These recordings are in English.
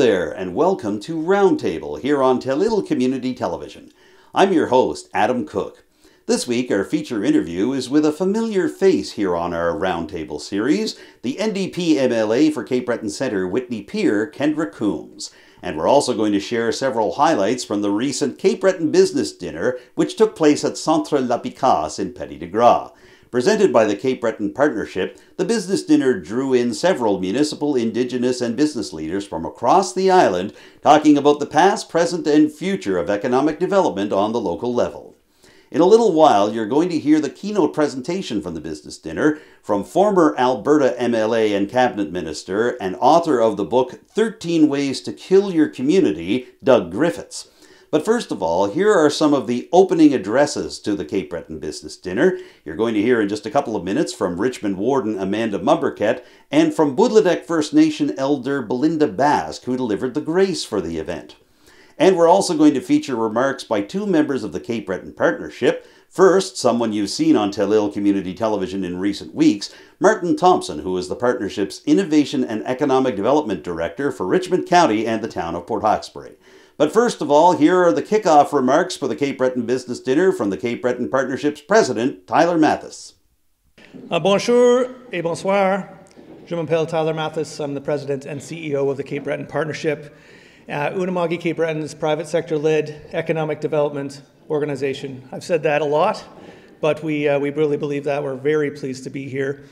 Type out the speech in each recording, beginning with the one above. there, and welcome to Roundtable here on Telile Community Television. I'm your host, Adam Cook. This week, our feature interview is with a familiar face here on our Roundtable series, the NDP MLA for Cape Breton Centre-Whitney Pier, Kendra Coombes. And we're also going to share several highlights from the recent Cape Breton Business Dinner, which took place at Centre La Picasse in Petit-de-Grat. Presented by the Cape Breton Partnership, the business dinner drew in several municipal, Indigenous and business leaders from across the island talking about the past, present and future of economic development on the local level. In a little while, you're going to hear the keynote presentation from the business dinner from former Alberta MLA and Cabinet Minister and author of the book 13 Ways to Kill Your Community, Doug Griffiths. But first of all, here are some of the opening addresses to the Cape Breton Business Dinner. You're going to hear in just a couple of minutes from Richmond Warden Amanda Mombourquette and from Potlotek First Nation Elder Belinda Basque, who delivered the grace for the event. And we're also going to feature remarks by two members of the Cape Breton Partnership. First, someone you've seen on Telile Community Television in recent weeks, Martin Thomsen, who is the Partnership's Innovation and Economic Development Director for Richmond County and the town of Port Hawkesbury. But first of all, here are the kickoff remarks for the Cape Breton Business Dinner from the Cape Breton Partnership's president, Tyler Mattheis. Bonjour et bonsoir. Je m'appelle Tyler Mattheis. I'm the president and CEO of the Cape Breton Partnership. Unama'ki Cape Breton's private sector-led economic development organization. I've said that a lot, but we really believe that. We're very pleased to be here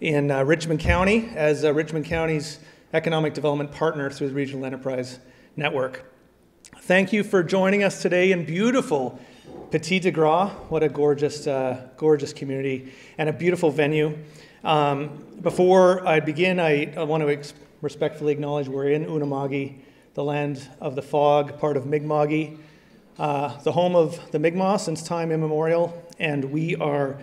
in Richmond County as Richmond County's economic development partner through the Regional Enterprise Network. Thank you for joining us today in beautiful Petit-de-Grat. What a gorgeous, gorgeous community and a beautiful venue. Before I begin, I want to respectfully acknowledge we're in Unama'ki, the land of the fog, part of Mi'kmaq, the home of the Mi'kmaq since time immemorial, and we are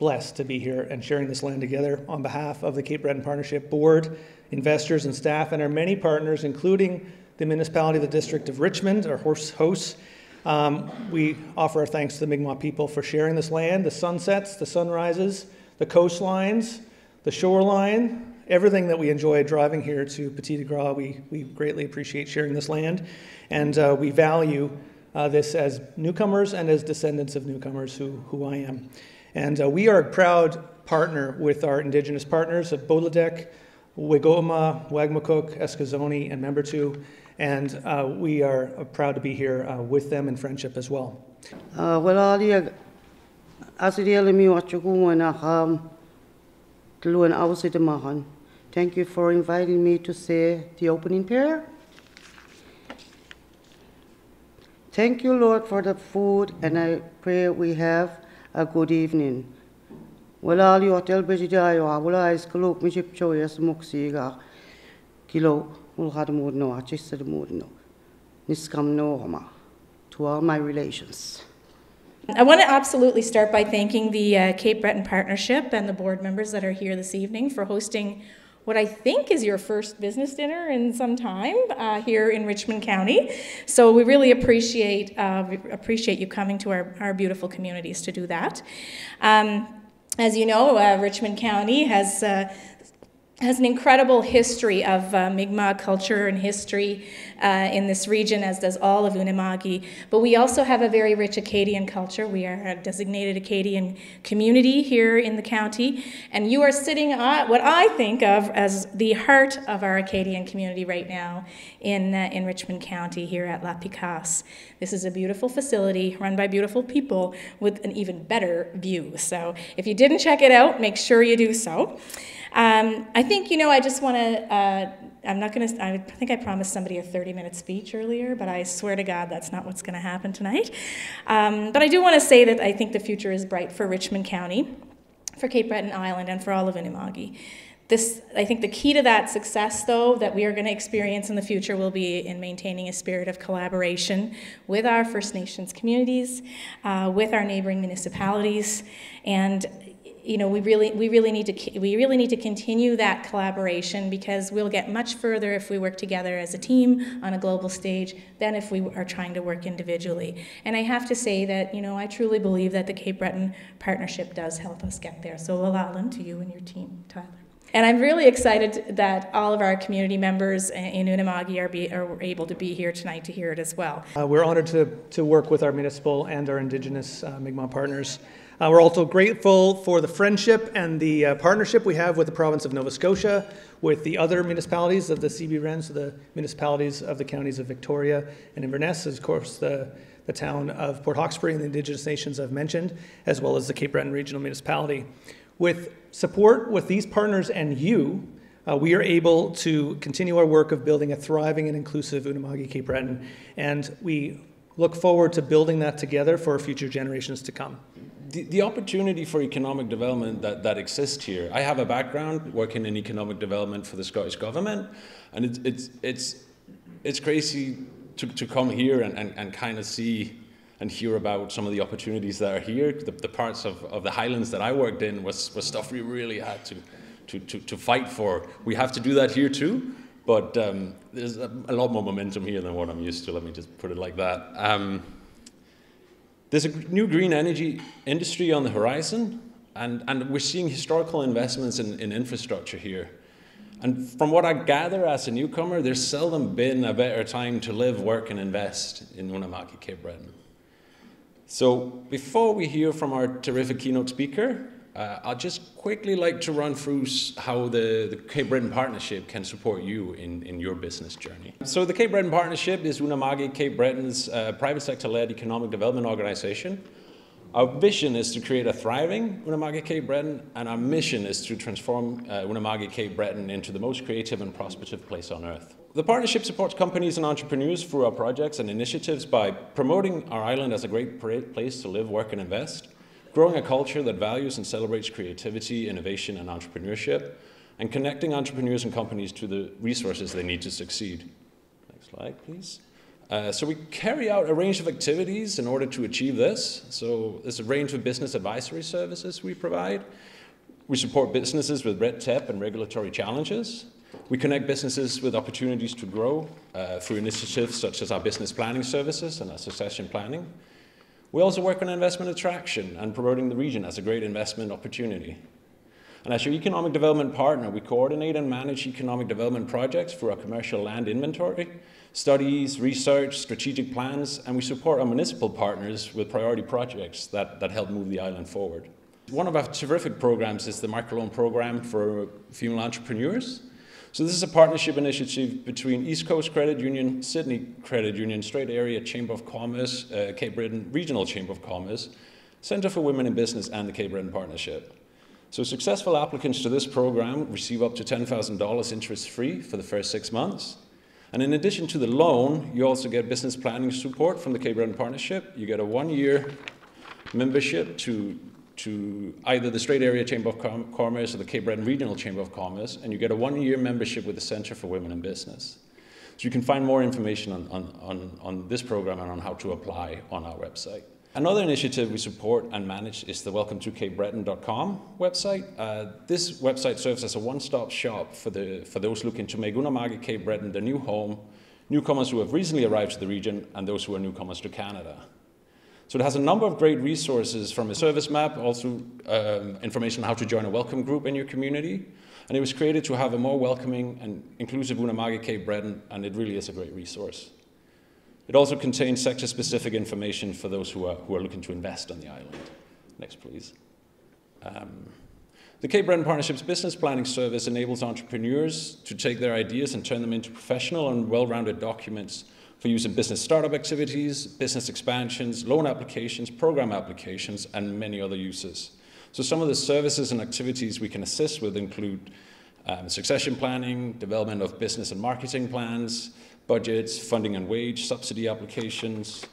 blessed to be here and sharing this land together on behalf of the Cape Breton Partnership Board, investors and staff, and our many partners, including the municipality of the District of Richmond, our hosts. We offer our thanks to the Mi'kmaq people for sharing this land, the sunsets, the sunrises, the coastlines, the shoreline, everything that we enjoy driving here to Petit-de-Grat. We greatly appreciate sharing this land, and we value this as newcomers and as descendants of newcomers, who I am. And we are a proud partner with our Indigenous partners of Potlotek, We'koqma'q, Wagmatcook, Eskasoni, and Membertou, and we are proud to be here with them in friendship as well. Thank you for inviting me to say the opening prayer. Thank you, Lord, for the food, and I pray we have a good evening. Wala li hotel bejidai wa wala iskolok miship choyes muksiga kilo mulhad mudno achisad mudno niskam nohama to all my relations. I want to absolutely start by thanking the Cape Breton Partnership and the board members that are here this evening for hosting what I think is your first business dinner in some time here in Richmond County. So we really appreciate you coming to our beautiful communities to do that. As you know, Richmond County has an incredible history of Mi'kmaq culture and history in this region, as does all of Unama'ki. But we also have a very rich Acadian culture. We are a designated Acadian community here in the county. And you are sitting at what I think of as the heart of our Acadian community right now in Richmond County here at La Picasse. This is a beautiful facility run by beautiful people with an even better view. So if you didn't check it out, make sure you do so. I think, you know, I just want to, I think I promised somebody a 30-minute speech earlier, but I swear to God that's not what's going to happen tonight. But I do want to say that I think the future is bright for Richmond County, for Cape Breton Island, and for all of Unama'ki. This, I think the key to that success, though, that we are going to experience in the future will be in maintaining a spirit of collaboration with our First Nations communities, with our neighboring municipalities, and you know, we really need to continue that collaboration, because we'll get much further if we work together as a team on a global stage than if we are trying to work individually. And I have to say that, you know, I truly believe that the Cape Breton Partnership does help us get there. So we'll allow them to you and your team, Tyler. And I'm really excited that all of our community members in Unama'ki are able to be here tonight to hear it as well. We're honored to work with our municipal and our Indigenous Mi'kmaq partners. We're also grateful for the friendship and the partnership we have with the province of Nova Scotia, with the other municipalities of the CBRM, so the municipalities of the counties of Victoria and Inverness, of course the town of Port Hawkesbury and the Indigenous nations I've mentioned, as well as the Cape Breton Regional Municipality. With support with these partners and you, we are able to continue our work of building a thriving and inclusive Unama'ki Cape Breton, and we look forward to building that together for future generations to come. The opportunity for economic development that exists here. I have a background working in economic development for the Scottish Government, and it's crazy to come here and kind of see and hear about some of the opportunities that are here. The parts of the Highlands that I worked in was stuff we really had to fight for. We have to do that here too, but there's a lot more momentum here than what I'm used to, let me just put it like that. There's a new green energy industry on the horizon, and we're seeing historical investments in infrastructure here. And from what I gather as a newcomer, there's seldom been a better time to live, work, and invest in Unama'ki Cape Breton. So before we hear from our terrific keynote speaker, I'd just quickly like to run through how the Cape Breton Partnership can support you in your business journey. So the Cape Breton Partnership is Unama'ki Cape Breton's private sector-led economic development organization. Our vision is to create a thriving Unama'ki Cape Breton, and our mission is to transform Unama'ki Cape Breton into the most creative and prospective place on earth. The partnership supports companies and entrepreneurs through our projects and initiatives by promoting our island as a great place to live, work, and invest, growing a culture that values and celebrates creativity, innovation, and entrepreneurship, and connecting entrepreneurs and companies to the resources they need to succeed. Next slide, please. So we carry out a range of activities in order to achieve this. So there's a range of business advisory services we provide. We support businesses with red tape and regulatory challenges. We connect businesses with opportunities to grow through initiatives such as our business planning services and our succession planning. We also work on investment attraction and promoting the region as a great investment opportunity. And as your economic development partner, we coordinate and manage economic development projects for our commercial land inventory, studies, research, strategic plans, and we support our municipal partners with priority projects that help move the island forward. One of our terrific programs is the microloan program for female entrepreneurs. So this is a partnership initiative between East Coast Credit Union, Sydney Credit Union, Strait Area Chamber of Commerce, Cape Breton Regional Chamber of Commerce, Centre for Women in Business, and the Cape Breton Partnership. So successful applicants to this program receive up to $10,000 interest-free for the first 6 months. And in addition to the loan, you also get business planning support from the Cape Breton Partnership. You get a 1-year membership to either the Strait Area Chamber of Commerce or the Cape Breton Regional Chamber of Commerce, and you get a 1-year membership with the Centre for Women in Business. So you can find more information on this program and on how to apply on our website. Another initiative we support and manage is the welcome2capebreton.com website. This website serves as a one-stop shop for those looking to make Unama'ki Cape Breton their new home, newcomers who have recently arrived to the region, and those who are newcomers to Canada. So it has a number of great resources, from a service map, also information on how to join a welcome group in your community. And it was created to have a more welcoming and inclusive Unama'ki Cape Breton, and it really is a great resource. It also contains sector-specific information for those who are looking to invest on the island. Next, please. The Cape Breton Partnership's business planning service enables entrepreneurs to take their ideas and turn them into professional and well-rounded documents for use in business startup activities, business expansions, loan applications, program applications, and many other uses. So some of the services and activities we can assist with include succession planning, development of business and marketing plans, budgets, funding and wage, subsidy applications.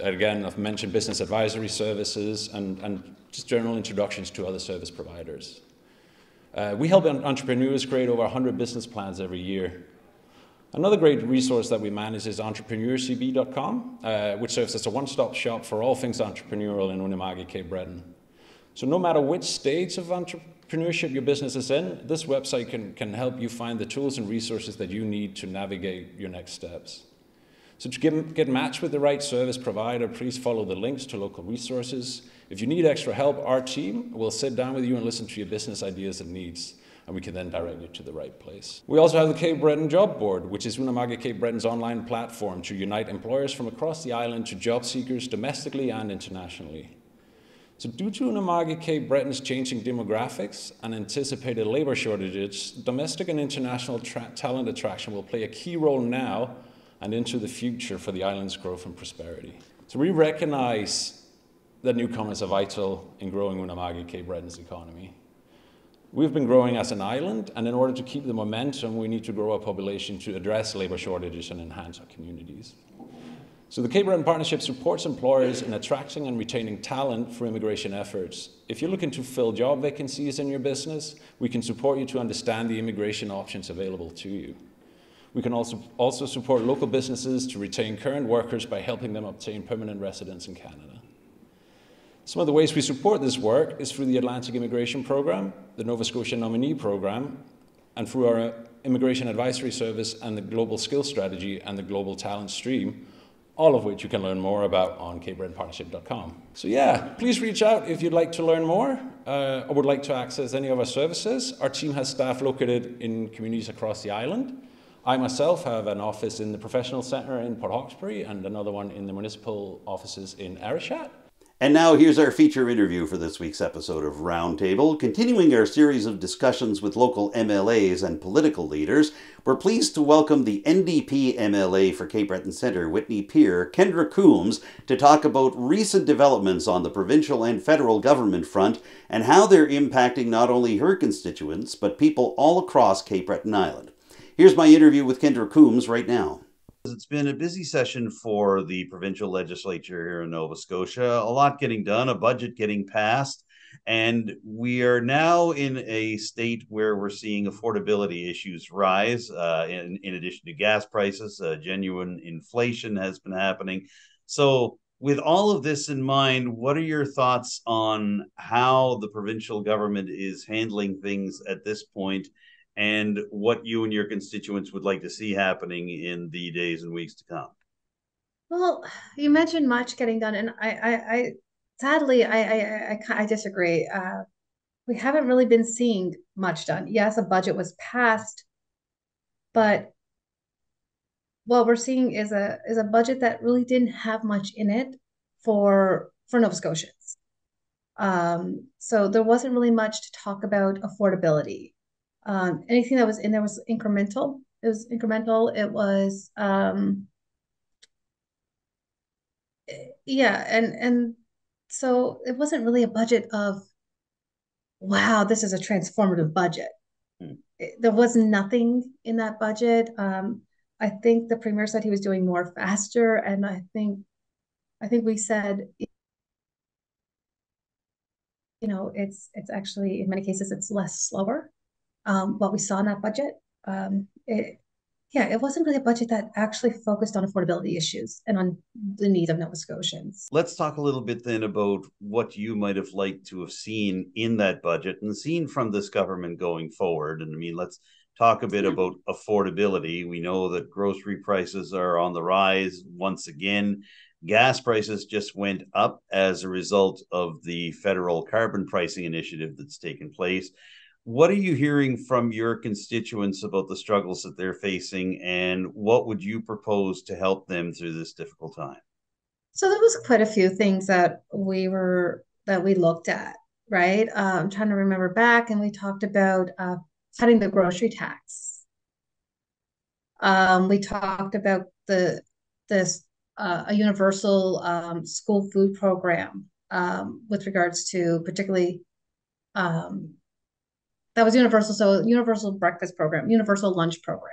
Again, I've mentioned business advisory services and just general introductions to other service providers. We help entrepreneurs create over 100 business plans every year. Another great resource that we manage is entrepreneurcb.com, which serves as a one-stop shop for all things entrepreneurial in Unama'ki Cape Breton. So no matter which stage of entrepreneurship your business is in, this website can help you find the tools and resources that you need to navigate your next steps. So to get matched with the right service provider, please follow the links to local resources. If you need extra help, our team will sit down with you and listen to your business ideas and needs. and we can then direct you to the right place. We also have the Cape Breton Job Board, which is Unama'ki Cape Breton's online platform to unite employers from across the island to job seekers domestically and internationally. So due to Unama'ki Cape Breton's changing demographics and anticipated labor shortages, domestic and international talent attraction will play a key role now and into the future for the island's growth and prosperity. So we recognize that newcomers are vital in growing Unama'ki Cape Breton's economy. We've been growing as an island, and in order to keep the momentum, we need to grow our population to address labor shortages and enhance our communities. So the Cape Breton Partnership supports employers in attracting and retaining talent for immigration efforts. If you're looking to fill job vacancies in your business, we can support you to understand the immigration options available to you. We can also support local businesses to retain current workers by helping them obtain permanent residence in Canada. Some of the ways we support this work is through the Atlantic Immigration Program, the Nova Scotia Nominee Program, and through our Immigration Advisory Service and the Global Skills Strategy and the Global Talent Stream, all of which you can learn more about on CapeBretonPartnership.com. So yeah, please reach out if you'd like to learn more or would like to access any of our services. Our team has staff located in communities across the island. I myself have an office in the Professional Centre in Port Hawkesbury and another one in the municipal offices in Arishat. And now here's our feature interview for this week's episode of Roundtable. Continuing our series of discussions with local MLAs and political leaders, we're pleased to welcome the NDP MLA for Cape Breton Centre-Whitney Pier, Kendra Coombes, to talk about recent developments on the provincial and federal government front and how they're impacting not only her constituents, but people all across Cape Breton Island. Here's my interview with Kendra Coombes right now. It's been a busy session for the provincial legislature here in Nova Scotia. A lot getting done, a budget getting passed, and we are now in a state where we're seeing affordability issues rise. In addition to gas prices, genuine inflation has been happening. So with all of this in mind, what are your thoughts on how the provincial government is handling things at this point, and what you and your constituents would like to see happening in the days and weeks to come? Well, you mentioned much getting done, and I sadly disagree. We haven't really been seeing much done. Yes, a budget was passed, but what we're seeing is a budget that really didn't have much in it for Nova Scotians. So there wasn't really much to talk about affordability. Anything that was in there was incremental. It was incremental. It was, yeah. And so it wasn't really a budget of, wow, this is a transformative budget. There was nothing in that budget. I think the premier said he was doing more faster. And I think we said, you know, it's actually, in many cases, it's less slower. What we saw in that budget, it wasn't really a budget that actually focused on affordability issues and on the needs of Nova Scotians. Let's talk a little bit then about what you might have liked to have seen in that budget and seen from this government going forward. And I mean, let's talk a bit about affordability. We know that grocery prices are on the rise once again. Gas prices just went up as a result of the federal carbon pricing initiative that's taken place. What are you hearing from your constituents about the struggles that they're facing, and what would you propose to help them through this difficult time? So there was quite a few things that we looked at, right? I'm trying to remember back, and we talked about cutting the grocery tax. We talked about a universal school food program with regards to particularly. That was universal, so universal breakfast program, universal lunch program,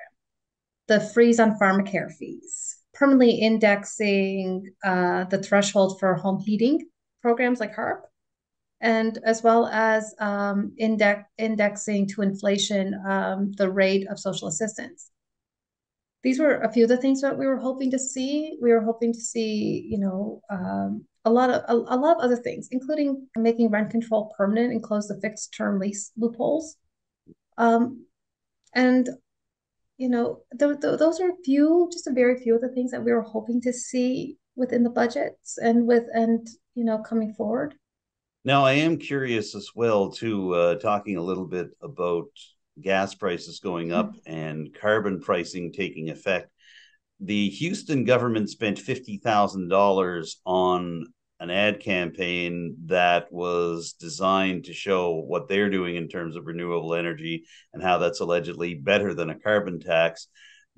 the freeze on pharmacare fees, permanently indexing the threshold for home heating programs like HARP, and as well as indexing to inflation the rate of social assistance. These were a few of the things that we were hoping to see. We were hoping to see, you know, a lot of other things, including making rent control permanent and close the fixed term lease loopholes. And, you know, those are just a very few of the things that we were hoping to see within the budgets and you know, coming forward. Now, I am curious as well, too, talking a little bit about gas prices going up and carbon pricing taking effect, the Houston government spent $50,000 on an ad campaign that was designed to show what they're doing in terms of renewable energy and how that's allegedly better than a carbon tax.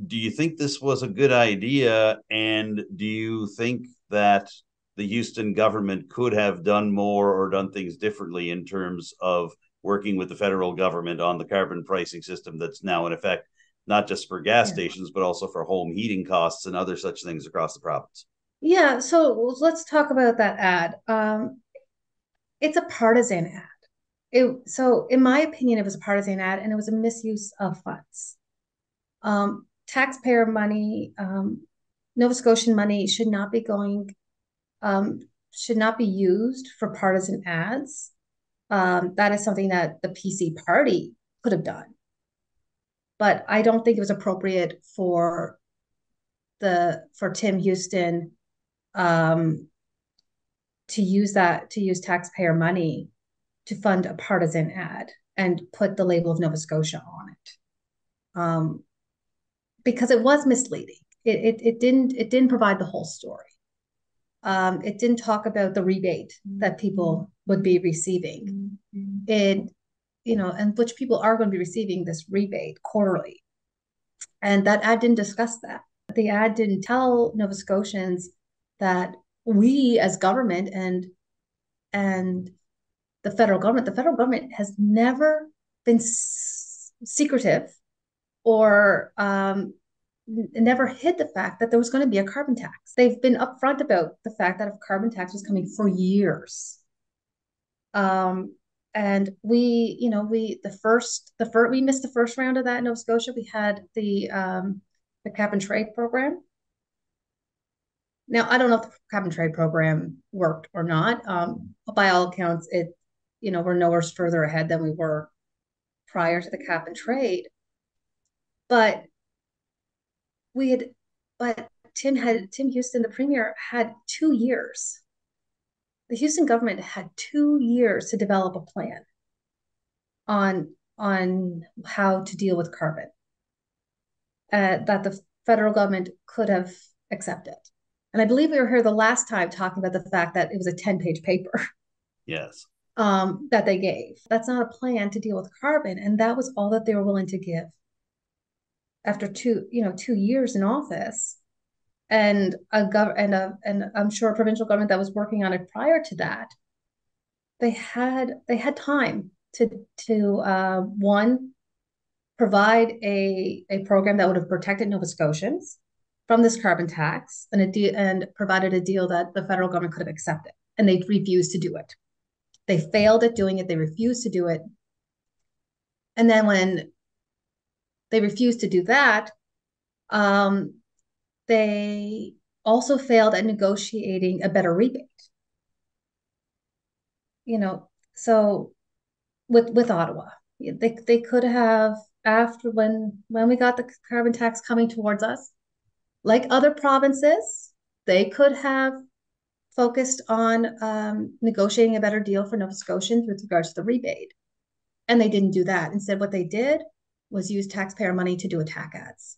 Do you think this was a good idea? And do you think that the Houston government could have done more or done things differently in terms of working with the federal government on the carbon pricing system that's now in effect, not just for gas stations, but also for home heating costs and other such things across the province? Yeah, so let's talk about that ad. It's a partisan ad. So in my opinion, it was a partisan ad, and it was a misuse of funds. Taxpayer money, Nova Scotian money should not be going, should not be used for partisan ads. That is something that the PC party could have done. But I don't think it was appropriate for Tim Houston to use taxpayer money to fund a partisan ad and put the label of Nova Scotia on it, because it was misleading. It didn't provide the whole story. It didn't talk about the rebate that people would be receiving, and which people are going to be receiving this rebate quarterly, and that ad didn't discuss that. The ad didn't tell Nova Scotians that we as government and the federal government has never been secretive or never hid the fact that there was going to be a carbon tax. They've been upfront about the fact that a carbon tax was coming for years. And we missed the first round of that in Nova Scotia. We had the cap and trade program. Now, I don't know if the cap and trade program worked or not. By all accounts, we're nowhere further ahead than we were prior to the cap and trade. But Tim Houston, the premier, had 2 years. The Houston government had 2 years to develop a plan on how to deal with carbon. That the federal government could have accepted. And I believe we were here the last time talking about the fact that it was a 10-page paper. Yes. That they gave. That's not a plan to deal with carbon. And that was all that they were willing to give after 2 years in office, and and I'm sure a provincial government that was working on it prior to that. They had time to one, provide a program that would have protected Nova Scotians from this carbon tax, and provided a deal that the federal government could have accepted. And they refused to do it. They failed at doing it. They refused to do it. And then when they refused to do that, they also failed at negotiating a better rebate. So with Ottawa, they could have, after when we got the carbon tax coming towards us, like other provinces, they could have focused on negotiating a better deal for Nova Scotians with regards to the rebate. And they didn't do that. Instead, what they did was use taxpayer money to do attack ads.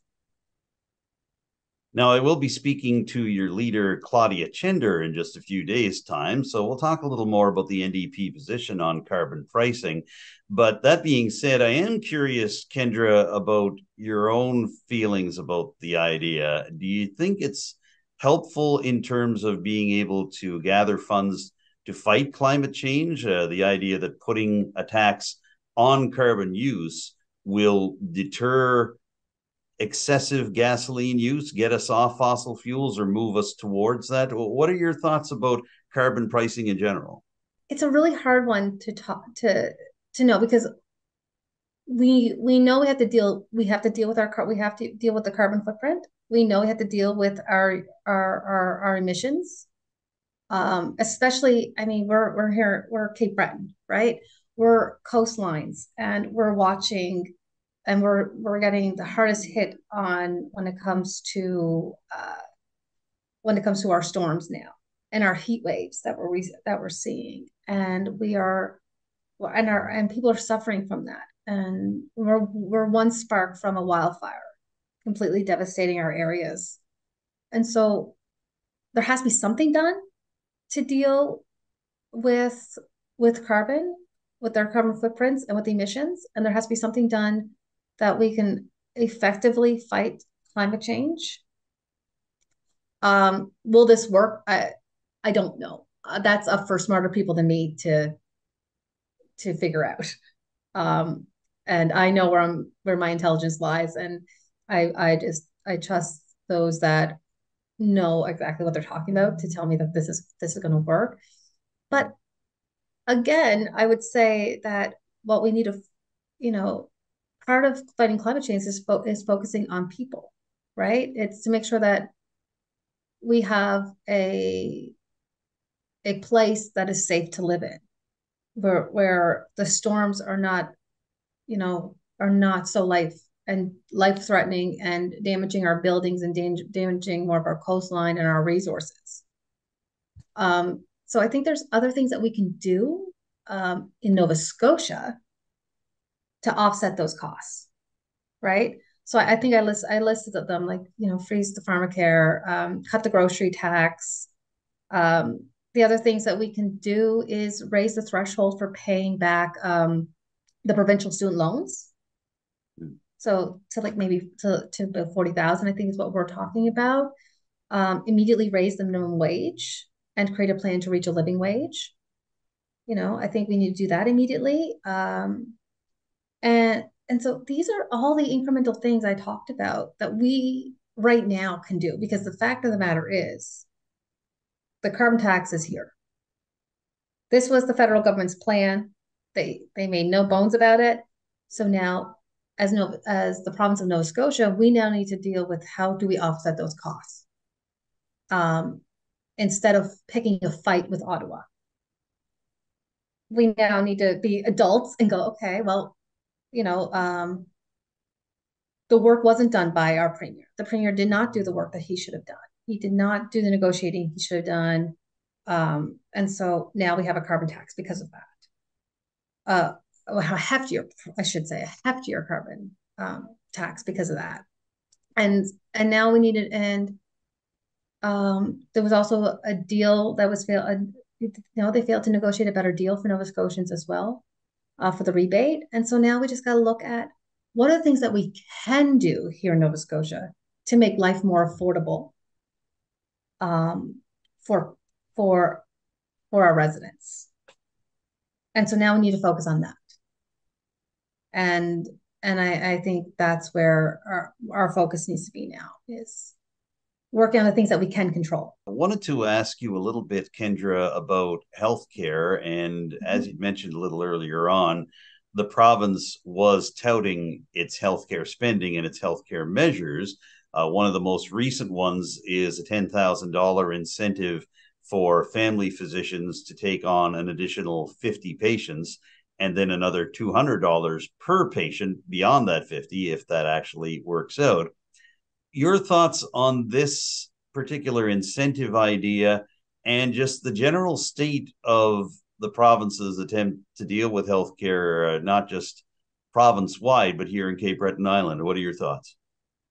Now, I will be speaking to your leader, Claudia Chender, in just a few days' time, so we'll talk a little more about the NDP position on carbon pricing. But that being said, I am curious, Kendra, about your own feelings about the idea. Do you think it's helpful in terms of being able to gather funds to fight climate change? The idea that putting a tax on carbon use will deter excessive gasoline use, get us off fossil fuels, or move us towards that? What are your thoughts about carbon pricing in general? It's a really hard one to know, because we know we have to deal with the carbon footprint. We know we have to deal with our emissions. Especially, we're Cape Breton, right? We're coastlines, and we're watching. And we're getting the hardest hit on when it comes to our storms now, and our heat waves that we're seeing, and people are suffering from that. and we're one spark from a wildfire, completely devastating our areas. And so there has to be something done to deal with carbon, with our carbon footprints and with emissions. And there has to be something done that we can effectively fight climate change. Will this work? I don't know. That's up for smarter people than me to figure out. And I know where my intelligence lies, and I trust those that know exactly what they're talking about to tell me that this is going to work. But again, I would say that what we need to, part of fighting climate change is focusing on people, right? It's to make sure that we have a place that is safe to live in, where the storms are not, are not so life-threatening and damaging our buildings and damaging more of our coastline and our resources. So I think there's other things that we can do in Nova Scotia to offset those costs, right? So I think I listed them, like, freeze the pharmacare, cut the grocery tax. The other things that we can do is raise the threshold for paying back the provincial student loans. So to maybe to about 40,000, I think, is what we're talking about. Immediately raise the minimum wage and create a plan to reach a living wage. I think we need to do that immediately. And so these are all the incremental things I talked about that we right now can do, because the fact of the matter is the carbon tax is here. This was the federal government's plan. They made no bones about it. So now, as the province of Nova Scotia, we now need to deal with how do we offset those costs, instead of picking a fight with Ottawa. We now need to be adults and go, okay, well, the work wasn't done by our premier. The premier did not do the work that he should have done. He did not do the negotiating he should have done. And so now we have a carbon tax because of that. A heftier carbon tax because of that. And now we need to end. There was also a deal that was failed. They failed to negotiate a better deal for Nova Scotians as well, for the rebate. And so now we just got to look at what are the things that we can do here in Nova Scotia to make life more affordable for our residents. And so now we need to focus on that. And I think that's where our focus needs to be now, is working on the things that we can control. I wanted to ask you a little bit, Kendra, about healthcare. And as you mentioned a little earlier on, the province was touting its healthcare spending and its healthcare measures. One of the most recent ones is a $10,000 incentive for family physicians to take on an additional 50 patients, and then another $200 per patient beyond that 50, if that actually works out. Your thoughts on this particular incentive idea and just the general state of the province's attempt to deal with healthcare, not just province-wide, but here in Cape Breton Island. What are your thoughts?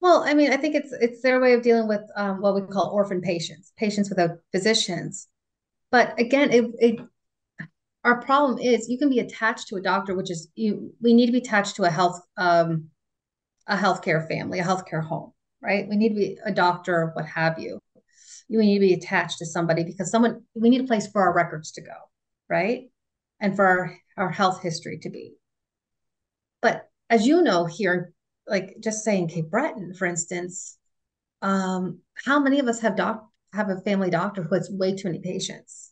Well, I mean, I think it's their way of dealing with what we call orphan patients, patients without physicians. But again, our problem is you can be attached to a doctor, which is we need to be attached to a healthcare family, a healthcare home, right? We need to be a doctor, what have you. We need to be attached to somebody because we need a place for our records to go, right? And for our health history to be. But as you know, here, like just saying Cape Breton, for instance, how many of us have a family doctor who has way too many patients?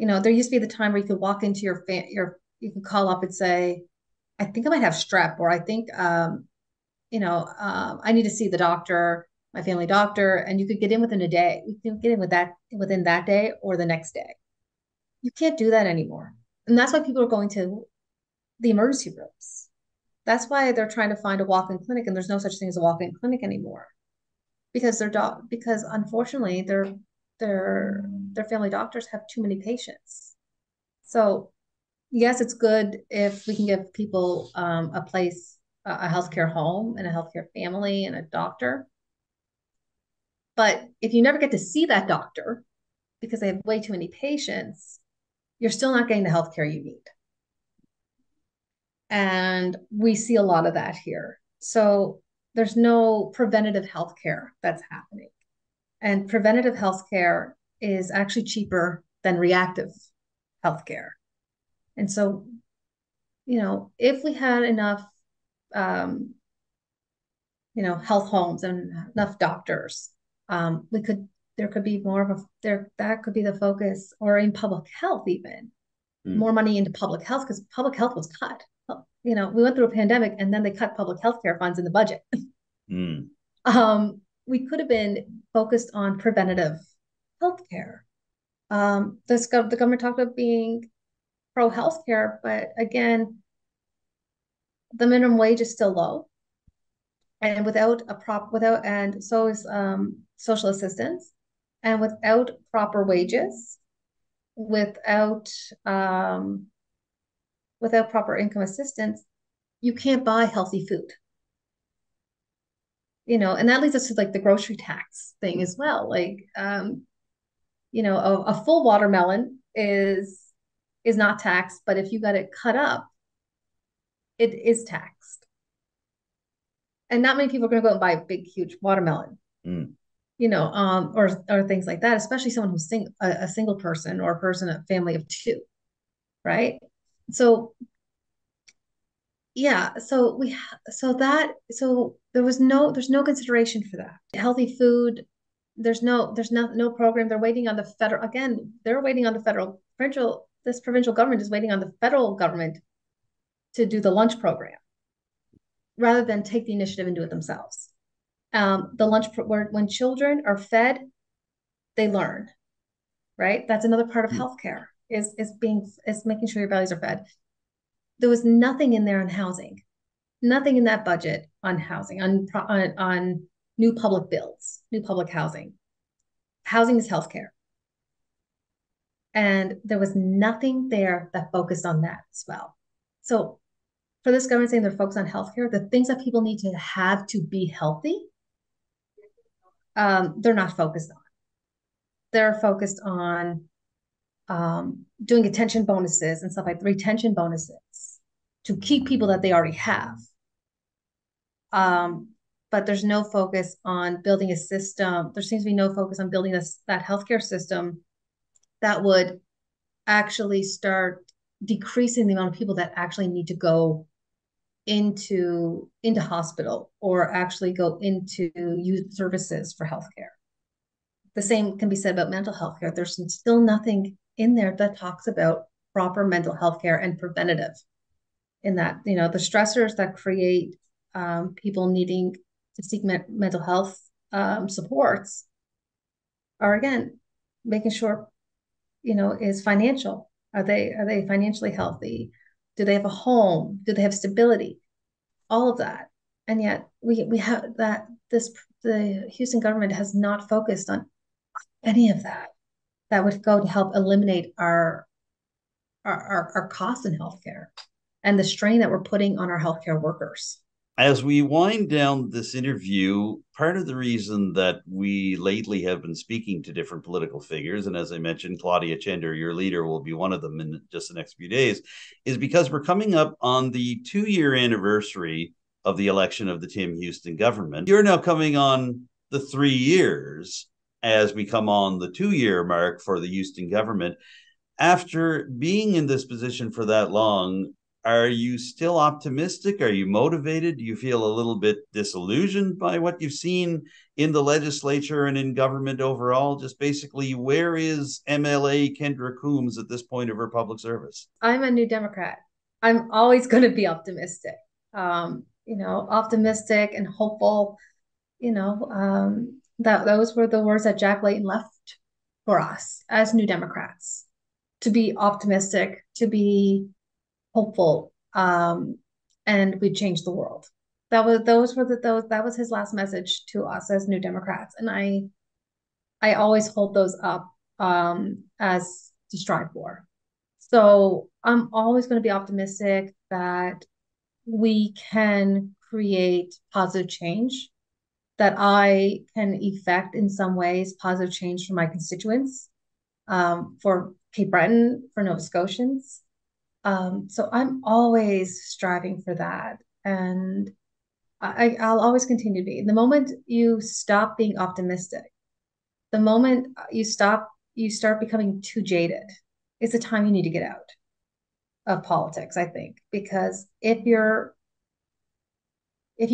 There used to be the time where you could walk into you could call up and say, I think I might have strep, or I think, I need to see the doctor, my family doctor, and you could get in within a day. You can get in within that day or the next day. You can't do that anymore. And that's why people are going to the emergency rooms. That's why they're trying to find a walk-in clinic, and there's no such thing as a walk-in clinic anymore, because because unfortunately their family doctors have too many patients. So yes, it's good if we can give people a place, a healthcare home and a healthcare family and a doctor. But if you never get to see that doctor because they have way too many patients, you're still not getting the healthcare you need. And we see a lot of that here. So there's no preventative healthcare that's happening. And preventative healthcare is actually cheaper than reactive healthcare. And so, you know, if we had enough, you know, health homes and enough doctors, there could be more of a, that could be the focus, or in public health even, more money into public health, because public health was cut. You know, we went through a pandemic and then they cut public health care funds in the budget. We could have been focused on preventative health care. The government talked about being pro-health care, but again, the minimum wage is still low. And without a and so is social assistance, and without proper wages, without without proper income assistance, you can't buy healthy food. You know, and that leads us to like the grocery tax thing as well. Like, you know, a full watermelon is not taxed, but if you got it cut up, it is taxed. And not many people are going to go and buy a big, huge watermelon, you know, or things like that, especially someone who's a single person or a person, a family of two, right? So, yeah, so there's no consideration for that. Healthy food, there's no program. They're waiting on the federal, again, they're waiting on the federal, this provincial government is waiting on the federal government to do the lunch program rather than take the initiative and do it themselves. The lunch, when children are fed, they learn, right? That's another part of healthcare. Is making sure your bellies are fed. There was nothing in there on housing, nothing in that budget on housing, on new public builds, new public housing. Housing is healthcare, and there was nothing there that focused on that as well. So, for this government saying they're focused on healthcare, the things that people need to have to be healthy, they're not focused on. They're focused on doing attention bonuses and stuff like retention bonuses to keep people that they already have. But there's no focus on building a system. There seems to be no focus on building that healthcare system that would actually start decreasing the amount of people that actually need to go into hospital or actually go into youth services for healthcare. The same can be said about mental health care. There's still nothing in there that talks about proper mental health care and preventative in that, you know, the stressors that create people needing to seek mental health supports are, again, making sure, you know, is financial. Are they financially healthy? Do they have a home? Do they have stability? All of that. And yet we have that, the Houston government has not focused on any of that. That would go to help eliminate our costs in healthcare and the strain that we're putting on our healthcare workers. As we wind down this interview, part of the reason that we lately have been speaking to different political figures, and as I mentioned, Claudia Chender, your leader, will be one of them in just the next few days, is because we're coming up on the 2-year anniversary of the election of the Tim Houston government. You're now coming on the 3 years as we come on the 2-year mark for the Houston government. After being in this position for that long, are you still optimistic? Are you motivated? Do you feel a little bit disillusioned by what you've seen in the legislature and in government overall? Just basically, where is MLA Kendra Coombes at this point of her public service? I'm a New Democrat. I'm always going to be optimistic. You know, optimistic and hopeful, you know, those were the words that Jack Layton left for us as New Democrats, to be optimistic, to be hopeful, and we changed the world. That was his last message to us as New Democrats. And I always hold those up as to strive for. So I'm always going to be optimistic that we can create positive change, that I can effect in some ways positive change for my constituents, for Cape Breton, for Nova Scotians. So I'm always striving for that. And I'll always continue to be. The moment you stop being optimistic, the moment you start becoming too jaded, it's the time you need to get out of politics, I think, because if you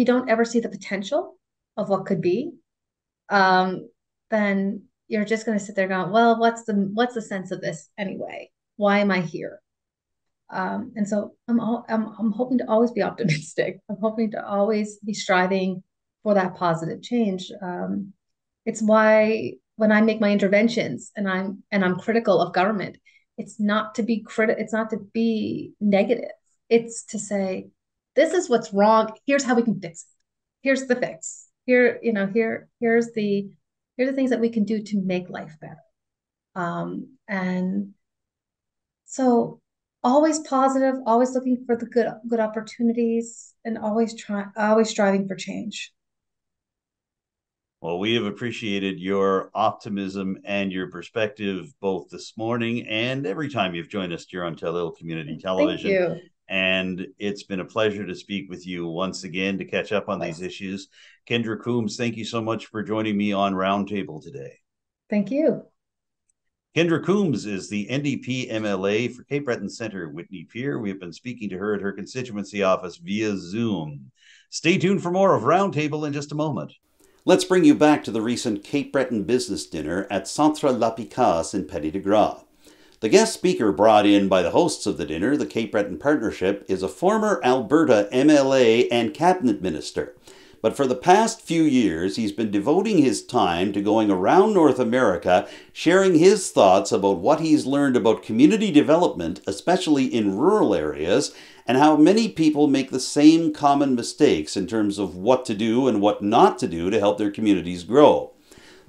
don't ever see the potential of what could be, then you're just going to sit there going, well, what's the sense of this anyway? Why am I here? And so I'm hoping to always be optimistic. I'm hoping to always be striving for that positive change. It's why when I make my interventions and I'm critical of government, it's not to be negative. It's to say, this is what's wrong. Here's how we can fix it. Here's the fix. Here's the things that we can do to make life better. And so always positive, always looking for the good opportunities, and always striving for change. Well, we have appreciated your optimism and your perspective both this morning and every time you've joined us here on Telile Community Television. Thank you. And it's been a pleasure to speak with you once again to catch up on these issues. Kendra Coombes, thank you so much for joining me on Roundtable today. Thank you. Kendra Coombes is the NDP MLA for Cape Breton Centre-Whitney Pier. We have been speaking to her at her constituency office via Zoom. Stay tuned for more of Roundtable in just a moment. Let's bring you back to the recent Cape Breton business dinner at Centre La Picasse in Petit-de-Grat. The guest speaker brought in by the hosts of the dinner, the Cape Breton Partnership, is a former Alberta MLA and cabinet minister. But for the past few years, he's been devoting his time to going around North America, sharing his thoughts about what he's learned about community development, especially in rural areas, and how many people make the same common mistakes in terms of what to do and what not to do to help their communities grow.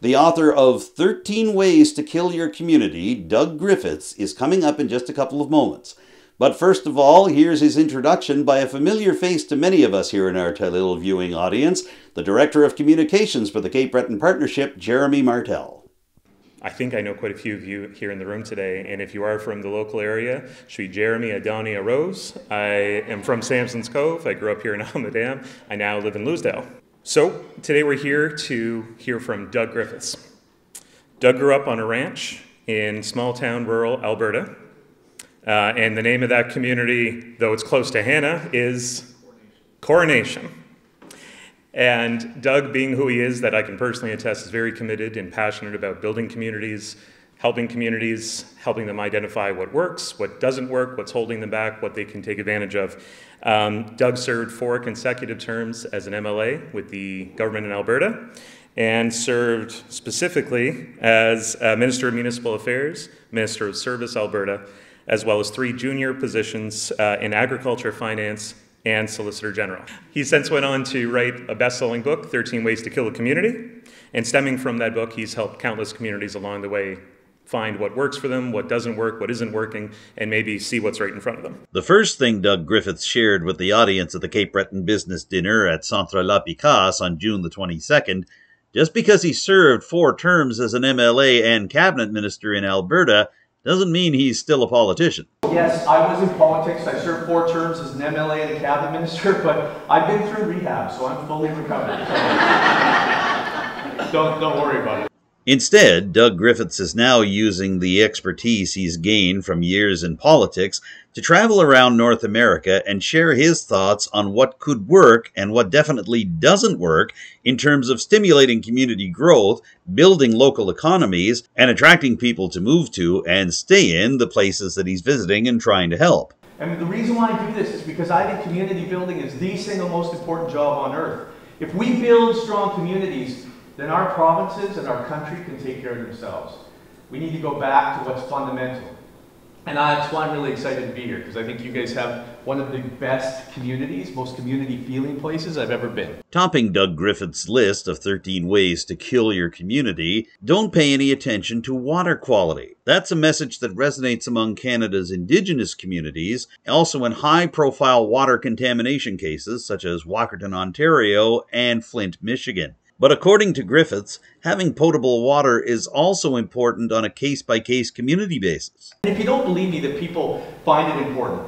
The author of 13 Ways to Kill Your Community, Doug Griffiths, is coming up in just a couple of moments. But first of all, here's his introduction by a familiar face to many of us here in our Telile viewing audience, the Director of Communications for the Cape Breton Partnership, Jeremy Martel. I think I know quite a few of you here in the room today, and if you are from the local area, it should be Jeremy Adonia Rose. I am from Samson's Cove. I grew up here in Almadam. I now live in Loosedale. So today we're here to hear from Doug Griffiths. Doug grew up on a ranch in small town rural Alberta. And the name of that community, though it's close to Hannah, is Coronation. And Doug, being who he is, that I can personally attest, is very committed and passionate about building communities, helping them identify what works, what doesn't work, what's holding them back, what they can take advantage of. Doug served 4 consecutive terms as an MLA with the government in Alberta, and served specifically as Minister of Municipal Affairs, Minister of Service Alberta, as well as 3 junior positions in agriculture, finance, and Solicitor General. He since went on to write a best-selling book, 13 Ways to Kill a Community, and stemming from that book, he's helped countless communities along the way find what works for them, what doesn't work, what isn't working, and maybe see what's right in front of them. The first thing Doug Griffiths shared with the audience at the Cape Breton Business Dinner at Centre La Picasse on June the 22nd, just because he served 4 terms as an MLA and cabinet minister in Alberta, doesn't mean he's still a politician. Yes, I was in politics. I served 4 terms as an MLA and a cabinet minister, but I've been through rehab, so I'm fully recovered. So don't worry about it. Instead, Doug Griffiths is now using the expertise he's gained from years in politics to travel around North America and share his thoughts on what could work and what definitely doesn't work in terms of stimulating community growth, building local economies, and attracting people to move to and stay in the places that he's visiting and trying to help. And the reason why I do this is because I think community building is the single most important job on earth. If we build strong communities, then our provinces and our country can take care of themselves. We need to go back to what's fundamental. And that's why I'm really excited to be here, because I think you guys have one of the best communities, most community-feeling places I've ever been. Topping Doug Griffiths' list of 13 ways to kill your community, don't pay any attention to water quality. That's a message that resonates among Canada's Indigenous communities, also in high-profile water contamination cases such as Walkerton, Ontario, and Flint, Michigan. But according to Griffiths, having potable water is also important on a case-by-case community basis. And if you don't believe me that people find it important,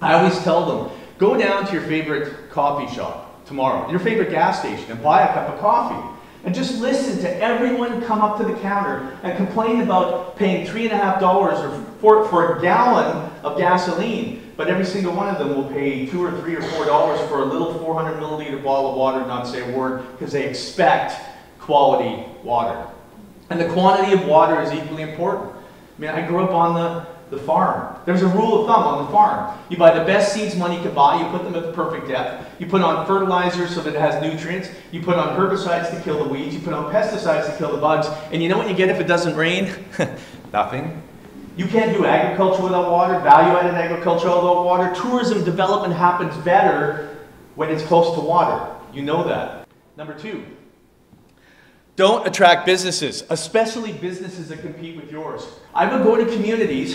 I always tell them, go down to your favorite coffee shop tomorrow, your favorite gas station, and buy a cup of coffee. And just listen to everyone come up to the counter and complain about paying $3.50 for a gallon of gasoline. But every single one of them will pay $2 or $3 or $4 for a little 400 milliliter bottle of water and not say a word, because they expect quality water. And the quantity of water is equally important. I mean, I grew up on the farm. There's a rule of thumb on the farm. You buy the best seeds money can buy, you put them at the perfect depth, you put on fertilizer so that it has nutrients, you put on herbicides to kill the weeds, you put on pesticides to kill the bugs, and you know what you get if it doesn't rain? Nothing. You can't do agriculture without water, value-added agriculture without water. Tourism development happens better when it's close to water. You know that. Number 2, don't attract businesses, especially businesses that compete with yours. I would go to communities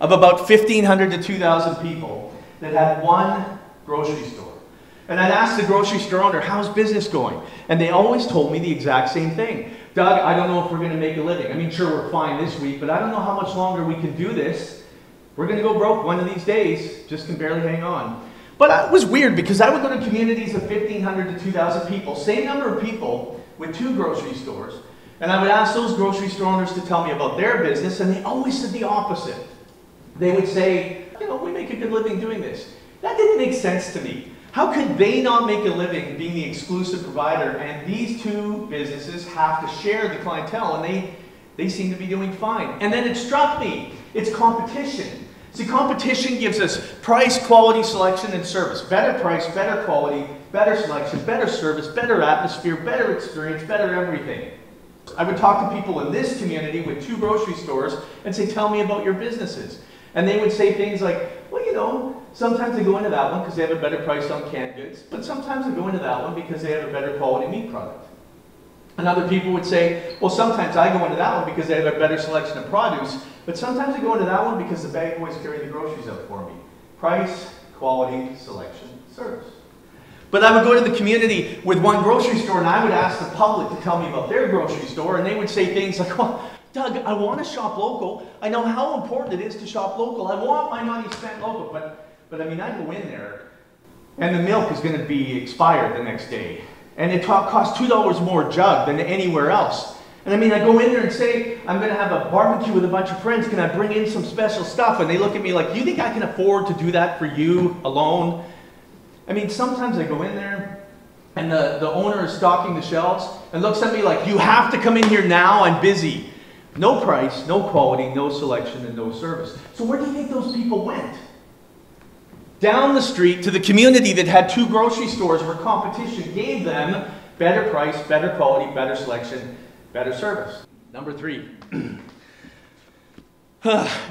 of about 1,500 to 2,000 people that had one grocery store. And I'd ask the grocery store owner, how's business going? And they always told me the exact same thing. Doug, I don't know if we're going to make a living. I mean, sure, we're fine this week, but I don't know how much longer we can do this. We're going to go broke one of these days, just can barely hang on. But it was weird, because I would go to communities of 1,500 to 2,000 people, same number of people with 2 grocery stores, and I would ask those grocery store owners to tell me about their business, and they always said the opposite. They would say, you know, we make a good living doing this. That didn't make sense to me. How could they not make a living being the exclusive provider, and these 2 businesses have to share the clientele, and they seem to be doing fine? And then it struck me, it's competition. See, competition gives us price, quality, selection, and service. Better price, better quality, better selection, better service, better atmosphere, better experience, better everything. I would talk to people in this community with 2 grocery stores and say, tell me about your businesses. And they would say things like, well, you know, sometimes they go into that one because they have a better price on canned goods, but sometimes they go into that one because they have a better quality meat product. And other people would say, well, sometimes I go into that one because they have a better selection of produce, but sometimes I go into that one because the bag boys carry the groceries out for me. Price, quality, selection, service. But I would go to the community with one grocery store, and I would ask the public to tell me about their grocery store, and they would say things like, well, Doug, I want to shop local. I know how important it is to shop local. I want my money spent local, but I mean, I go in there and the milk is going to be expired the next day. And it costs $2 more a jug than anywhere else. And I mean, I go in there and say, I'm going to have a barbecue with a bunch of friends. Can I bring in some special stuff? And they look at me like, you think I can afford to do that for you alone? I mean, sometimes I go in there and the owner is stocking the shelves and looks at me like, you have to come in here now, I'm busy. No price, no quality, no selection, and no service. So where do you think those people went? Down the street to the community that had 2 grocery stores where competition gave them better price, better quality, better selection, better service. Number 3,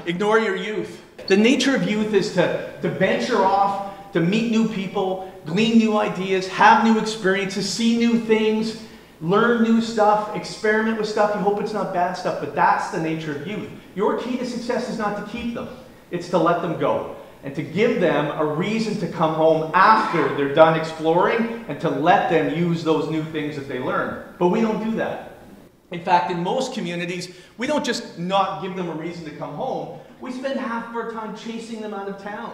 ignore your youth. The nature of youth is to venture off, to meet new people, glean new ideas, have new experiences, see new things, learn new stuff, experiment with stuff. You hope it's not bad stuff, but that's the nature of youth. Your key to success is not to keep them, it's to let them go. And to give them a reason to come home after they're done exploring, and to let them use those new things that they learn. But we don't do that. In fact, in most communities, we don't just not give them a reason to come home. We spend half of our time chasing them out of town.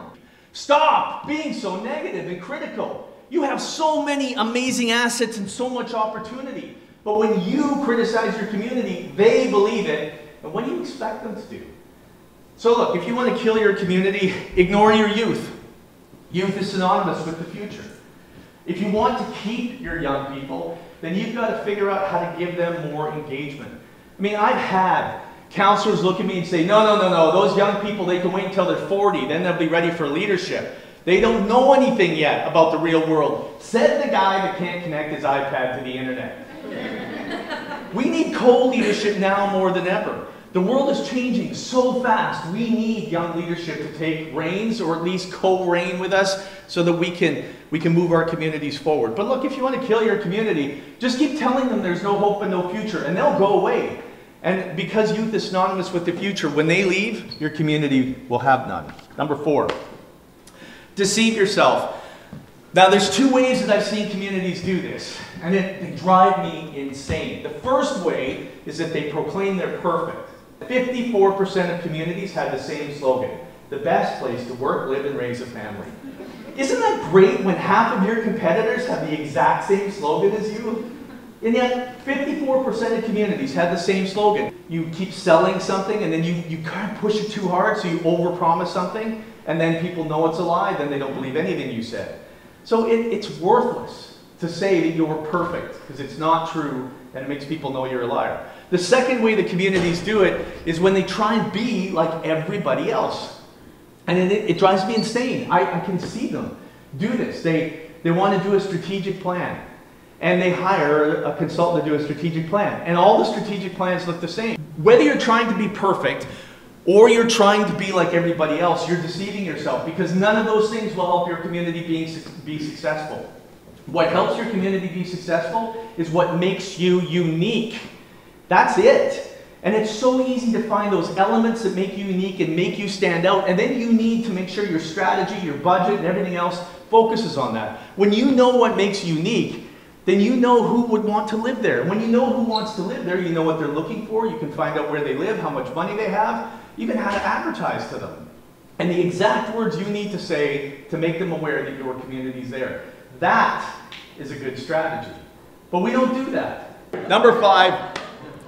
Stop being so negative and critical. You have so many amazing assets and so much opportunity. But when you criticize your community, they believe it. And what do you expect them to do? So look, if you want to kill your community, ignore your youth. Youth is synonymous with the future. If you want to keep your young people, then you've got to figure out how to give them more engagement. I mean, I've had counselors look at me and say, no, those young people, they can wait until they're 40, then they'll be ready for leadership. They don't know anything yet about the real world. Said the guy that can't connect his iPad to the internet. We need co-leadership now more than ever. The world is changing so fast. We need young leadership to take reins, or at least co-reign with us, so that we can move our communities forward. But look, if you want to kill your community, just keep telling them there's no hope and no future, and they'll go away. And because youth is synonymous with the future, when they leave, your community will have none. Number 4, deceive yourself. Now, there's two ways that I've seen communities do this, and they drive me insane. The first way is that they proclaim they're perfect. 54% of communities have the same slogan: the best place to work, live, and raise a family. Isn't that great when half of your competitors have the exact same slogan as you? And yet, 54% of communities have the same slogan. You keep selling something, and then you kind of push it too hard, so you overpromise something, and then people know it's a lie, then they don't believe anything you said. So it's worthless to say that you're perfect, because it's not true, and it makes people know you're a liar. The second way the communities do it is when they try and be like everybody else. And it drives me insane. I can see them do this. They want to do a strategic plan, and they hire a consultant to do a strategic plan. And all the strategic plans look the same. Whether you're trying to be perfect or you're trying to be like everybody else, you're deceiving yourself, because none of those things will help your community be successful. What helps your community be successful is what makes you unique. That's it. And it's so easy to find those elements that make you unique and make you stand out, and then you need to make sure your strategy, your budget, and everything else focuses on that. When you know what makes you unique, then you know who would want to live there. When you know who wants to live there, you know what they're looking for, you can find out where they live, how much money they have, even how to advertise to them. And the exact words you need to say to make them aware that your community's there. That is a good strategy. But we don't do that. Number 5,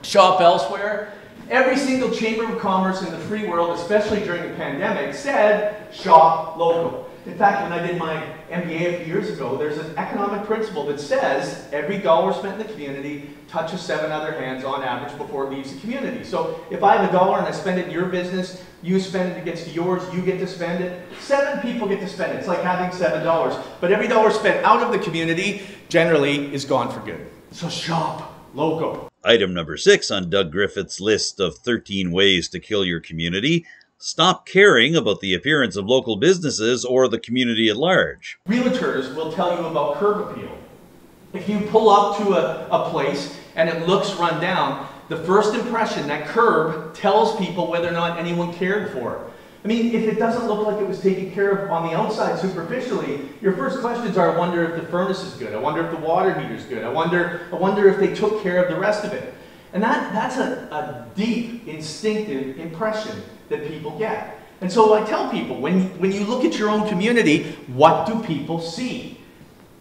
shop elsewhere. Every single chamber of commerce in the free world, especially during the pandemic, said shop local. In fact, when I did my MBA a few years ago, there's an economic principle that says every dollar spent in the community touches 7 other hands on average before it leaves the community. So if I have a dollar and I spend it in your business, you spend it, it gets to yours, you get to spend it, 7 people get to spend it. It's like having $7. But every dollar spent out of the community generally is gone for good. So shop local. Item number 6 on Doug Griffiths' list of 13 ways to kill your community: stop caring about the appearance of local businesses or the community at large. Realtors will tell you about curb appeal. If you pull up to a place and it looks run down, the first impression, that curb, tells people whether or not anyone cared for it. I mean, if it doesn't look like it was taken care of on the outside superficially, your first questions are, I wonder if the furnace is good, I wonder if the water heater is good, I wonder if they took care of the rest of it. And that's a deep, instinctive impression that people get. And so I tell people, when you look at your own community, what do people see?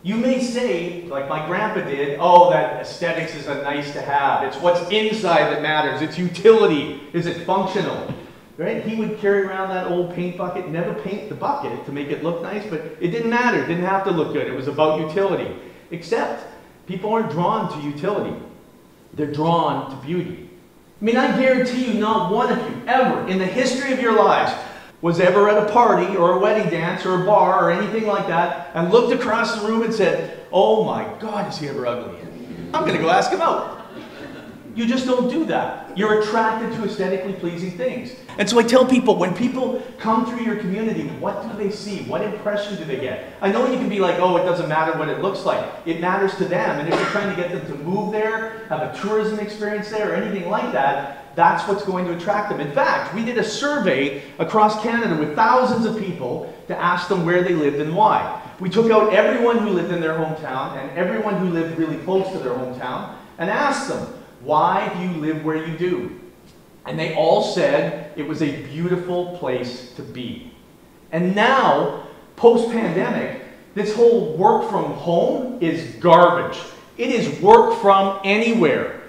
You may say, like my grandpa did, oh, that aesthetics is a nice to have. It's what's inside that matters. It's utility. Is it functional? Right? He would carry around that old paint bucket, never paint the bucket to make it look nice, but it didn't matter. It didn't have to look good. It was about utility. Except people aren't drawn to utility. They're drawn to beauty. I mean, I guarantee you not one of you ever in the history of your lives was ever at a party or a wedding dance or a bar or anything like that and looked across the room and said, oh my God, is he ever ugly? I'm going to go ask him out. You just don't do that. You're attracted to aesthetically pleasing things. And so I tell people, when people come through your community, what do they see? What impression do they get? I know you can be like, oh, it doesn't matter what it looks like. It matters to them. And if you're trying to get them to move there, have a tourism experience there, or anything like that, that's what's going to attract them. In fact, we did a survey across Canada with thousands of people to ask them where they lived and why. We took out everyone who lived in their hometown and everyone who lived really close to their hometown and asked them, why do you live where you do? And they all said it was a beautiful place to be. And now, post-pandemic, this whole work from home is garbage. It is work from anywhere.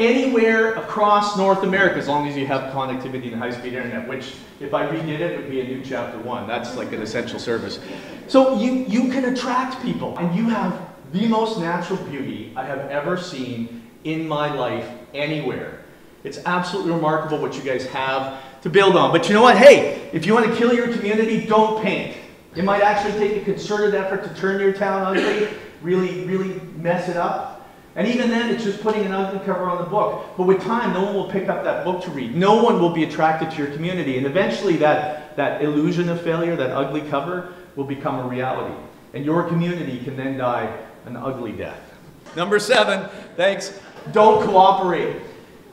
Anywhere across North America, as long as you have connectivity and high-speed internet, which, if I redid it, would be a new chapter 1. That's like an essential service. So you can attract people, and you have the most natural beauty I have ever seen in my life anywhere. It's absolutely remarkable what you guys have to build on. But you know what? Hey, if you want to kill your community, don't paint. It might actually take a concerted effort to turn your town ugly, really mess it up. And even then, it's just putting an ugly cover on the book. But with time, no one will pick up that book to read. No one will be attracted to your community. And eventually, that illusion of failure, that ugly cover, will become a reality. And your community can then die an ugly death. Number seven, thanks, don't cooperate.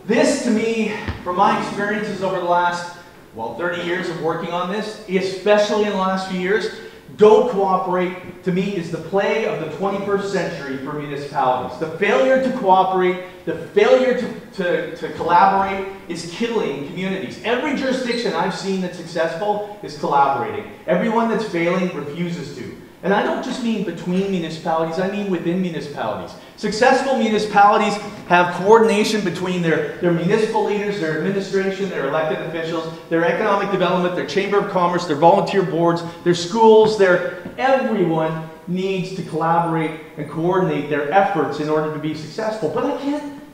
This, to me, from my experiences over the last, well, 30 years of working on this, especially in the last few years, don't cooperate, to me, is the plague of the 21st century for municipalities. The failure to cooperate, the failure to collaborate is killing communities. Every jurisdiction I've seen that's successful is collaborating. Everyone that's failing refuses to. And I don't just mean between municipalities, I mean within municipalities. Successful municipalities have coordination between their municipal leaders, their administration, their elected officials, their economic development, their chamber of commerce, their volunteer boards, their schools, everyone needs to collaborate and coordinate their efforts in order to be successful. But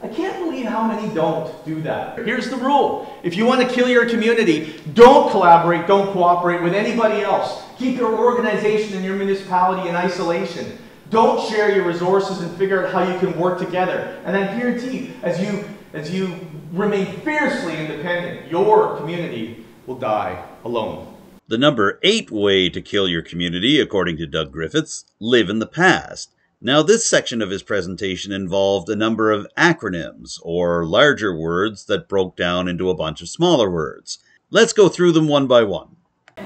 I can't believe how many don't do that. Here's the rule. If you want to kill your community, don't collaborate, don't cooperate with anybody else. Keep your organization and your municipality in isolation. Don't share your resources and figure out how you can work together. And I guarantee you, as you remain fiercely independent, your community will die alone. The number 8 way to kill your community, according to Doug Griffiths, live in the past. Now, this section of his presentation involved a number of acronyms, or larger words that broke down into a bunch of smaller words. Let's go through them one by one.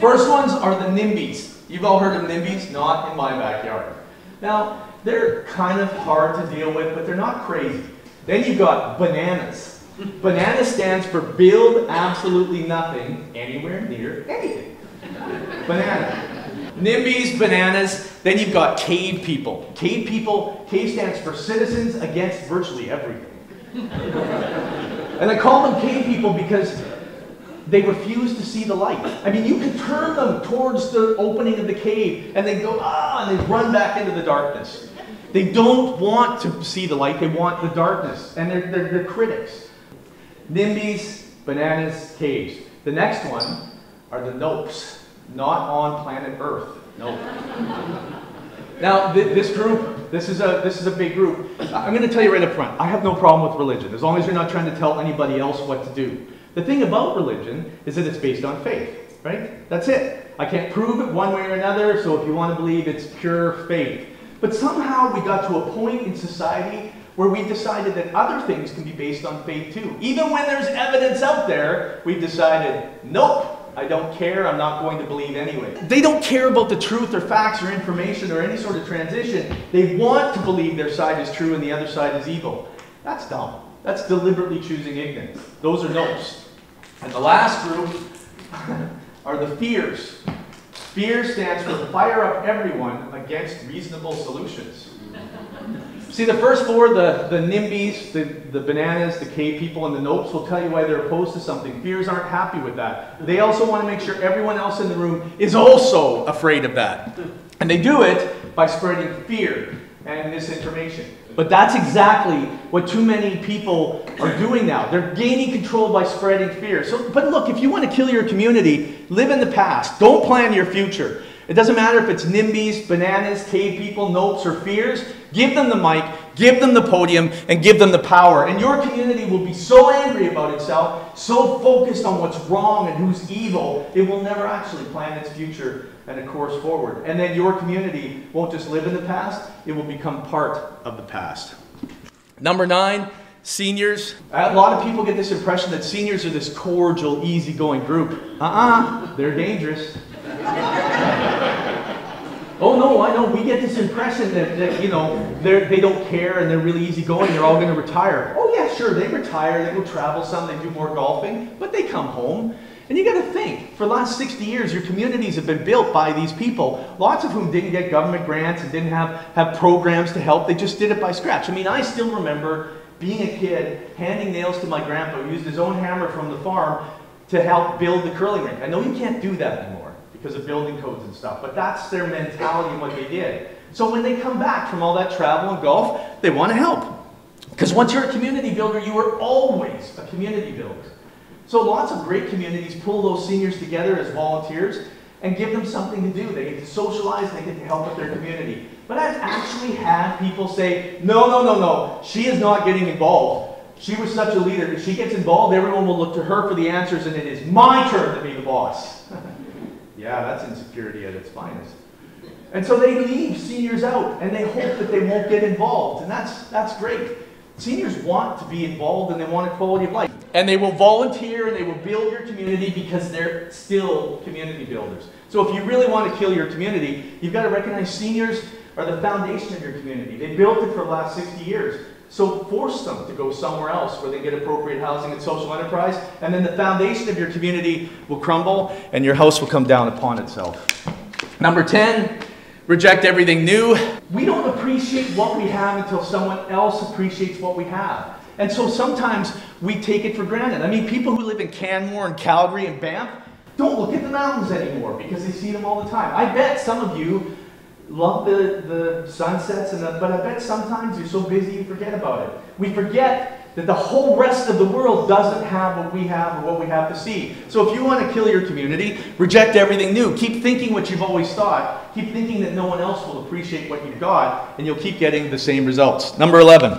First ones are the NIMBYs. You've all heard of NIMBYs, not in my backyard. Now, they're kind of hard to deal with, but they're not crazy. Then you've got bananas. Banana stands for build absolutely nothing anywhere near anything. Banana. NIMBYs, bananas. Then you've got cave people. Cave people, cave stands for citizens against virtually everything. And I call them cave people because they refuse to see the light. I mean, you could turn them towards the opening of the cave and they go, ah, and they run back into the darkness. They don't want to see the light, they want the darkness. And they're critics. NIMBYs, bananas, caves. The next one are the nopes. Not on planet Earth. Nope. Now, this group, this is a big group. I'm going to tell you right up front, I have no problem with religion, as long as you're not trying to tell anybody else what to do. The thing about religion is that it's based on faith, right? That's it. I can't prove it one way or another, so if you want to believe, it's pure faith. But somehow we got to a point in society where we decided that other things can be based on faith too. Even when there's evidence out there, we've decided, nope, I don't care, I'm not going to believe anyway. They don't care about the truth or facts or information or any sort of transition. They want to believe their side is true and the other side is evil. That's dumb. That's deliberately choosing ignorance. Those are nopes. And the last group are the fears. Fear stands for fire up everyone against reasonable solutions. See, the first four, the NIMBYs, the bananas, the cave people, and the nopes will tell you why they're opposed to something. Fears aren't happy with that. They also want to make sure everyone else in the room is also afraid of that. And they do it by spreading fear and misinformation. But that's exactly what too many people are doing now. They're gaining control by spreading fear. So, but look, if you want to kill your community, live in the past. Don't plan your future. It doesn't matter if it's NIMBYs, bananas, cave people, nopes, or fears. Give them the mic, give them the podium, and give them the power. And your community will be so angry about itself, so focused on what's wrong and who's evil, it will never actually plan its future and a course forward. And then your community won't just live in the past, it will become part of the past. Number 9. Seniors. A lot of people get this impression that seniors are this cordial, easygoing group. Uh-uh, they're dangerous. Oh no, I know, we get this impression that you know, they don't care and they're really easygoing, they're all going to retire. Oh yeah, sure, they retire, they go travel some, they do more golfing, but they come home. And you got to think, for the last 60 years, your communities have been built by these people, lots of whom didn't get government grants and didn't have programs to help, they just did it by scratch. I mean, I still remember being a kid, handing nails to my grandpa, who used his own hammer from the farm to help build the curling rink. I know you can't do that anymore because of building codes and stuff, but that's their mentality and what they did. So when they come back from all that travel and golf, they want to help. Because once you're a community builder, you are always a community builder. So lots of great communities pull those seniors together as volunteers and give them something to do. They get to socialize, they get to help with their community. But I've actually had people say, no, no, no, no, she is not getting involved. She was such a leader. If she gets involved, everyone will look to her for the answers, and it is my turn to be the boss. Yeah, that's insecurity at its finest. And so they leave seniors out, and they hope that they won't get involved, and that's great. Seniors want to be involved, and they want a quality of life. And they will volunteer, and they will build your community because they're still community builders. So if you really want to kill your community, you've got to recognize seniors are the foundation of your community. They built it for the last 60 years. So force them to go somewhere else where they get appropriate housing and social enterprise, and then the foundation of your community will crumble, and your house will come down upon itself. Number 10. Reject everything new. We don't appreciate what we have until someone else appreciates what we have. And so sometimes we take it for granted. I mean, people who live in Canmore and Calgary and Banff don't look at the mountains anymore because they see them all the time. I bet some of you love the sunsets, but I bet sometimes you're so busy you forget about it. We forget that the whole rest of the world doesn't have what we have or what we have to see. So if you want to kill your community, reject everything new. Keep thinking what you've always thought. Keep thinking that no one else will appreciate what you've got, and you'll keep getting the same results. Number 11,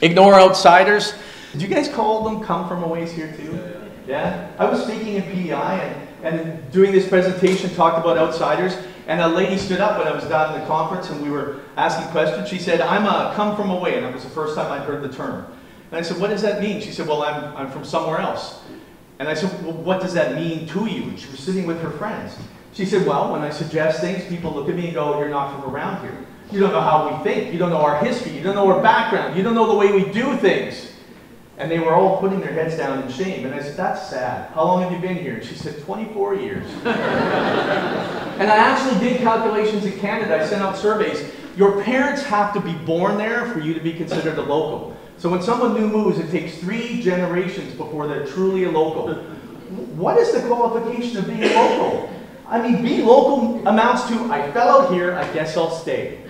ignore outsiders. Did you guys call them come from a ways here too? Yeah? I was speaking in PEI and doing this presentation, talked about outsiders, and a lady stood up when I was down in the conference and we were asking questions. She said, I'm a come from away, and that was the first time I'd heard the term. And I said, what does that mean? She said, well, I'm from somewhere else. And I said, well, what does that mean to you? And she was sitting with her friends. She said, well, when I suggest things, people look at me and go, you're not from around here. You don't know how we think. You don't know our history. You don't know our background. You don't know the way we do things. And they were all putting their heads down in shame. And I said, that's sad. How long have you been here? And she said, 24 years. And I actually did calculations in Canada. I sent out surveys. Your parents have to be born there for you to be considered a local. So when someone new moves, it takes 3 generations before they're truly a local. What is the qualification of being local? I mean, being local amounts to, I fell out here, I guess I'll stay.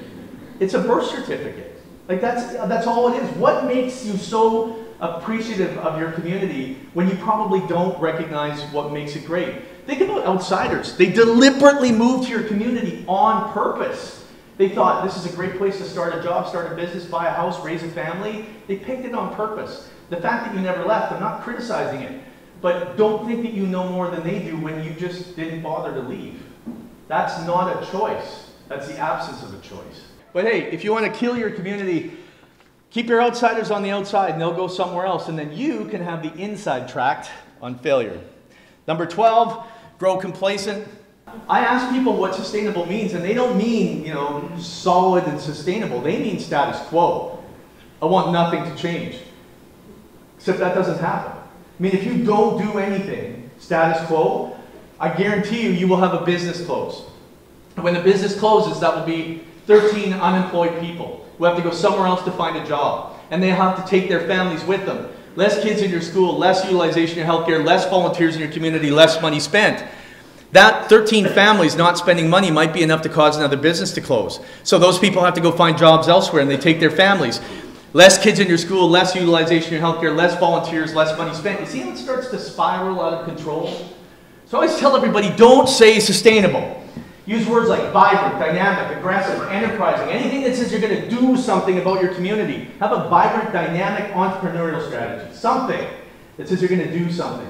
It's a birth certificate. Like, that's all it is. What makes you so appreciative of your community when you probably don't recognize what makes it great? Think about outsiders. They deliberately moved to your community on purpose. They thought, this is a great place to start a job, start a business, buy a house, raise a family. They picked it on purpose. The fact that you never left, I'm not criticizing it, but don't think that you know more than they do when you just didn't bother to leave. That's not a choice. That's the absence of a choice. But hey, if you want to kill your community, keep your outsiders on the outside and they'll go somewhere else, and then you can have the inside tract on failure. Number 12, grow complacent. I ask people what sustainable means, and they don't mean, you know, solid and sustainable. They mean status quo. I want nothing to change. Except that doesn't happen. I mean, if you don't do anything, status quo, I guarantee you, you will have a business close. When the business closes, that will be 13 unemployed people who have to go somewhere else to find a job. And they'll have to take their families with them. Less kids in your school, less utilization in your healthcare, less volunteers in your community, less money spent. That 13 families not spending money might be enough to cause another business to close. So those people have to go find jobs elsewhere, and they take their families. Less kids in your school, less utilization in your healthcare, less volunteers, less money spent. You see how it starts to spiral out of control? So I always tell everybody, don't say sustainable. Use words like vibrant, dynamic, aggressive, enterprising, anything that says you're going to do something about your community. Have a vibrant, dynamic, entrepreneurial strategy. Something that says you're going to do something.